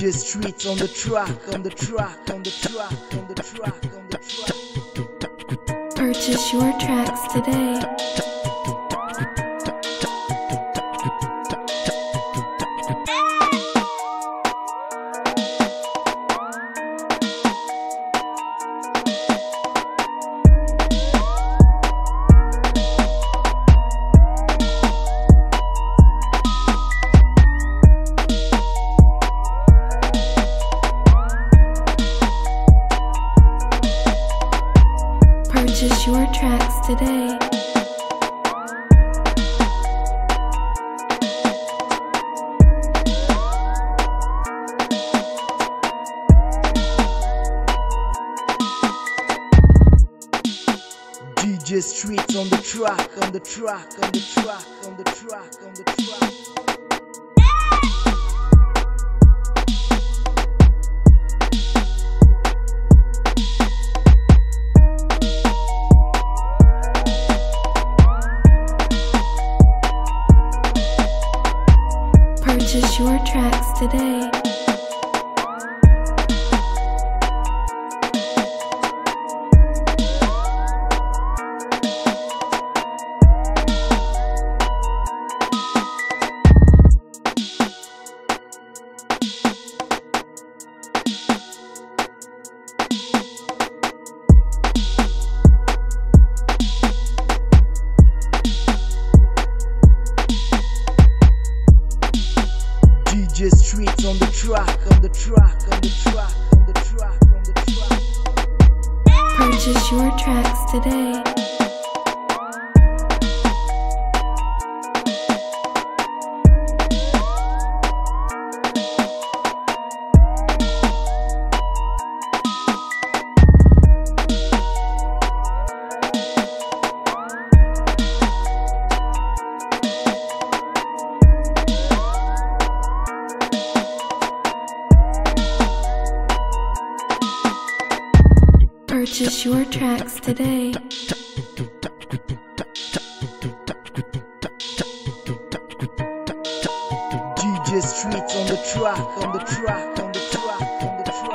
DJ Streetz on the track, on the track, on the track, on the track, on the track. Purchase your tracks today. Purchase your tracks today. DJ Streetz on the track, on the track, on the track, on the track, on the track. Purchase your tracks today. DJ Streetz on the track, on the track, on the track, on the track, on the track. Purchase your tracks today. Purchase your tracks today. DJ Streetz on the track, on the track, on the track, on the track.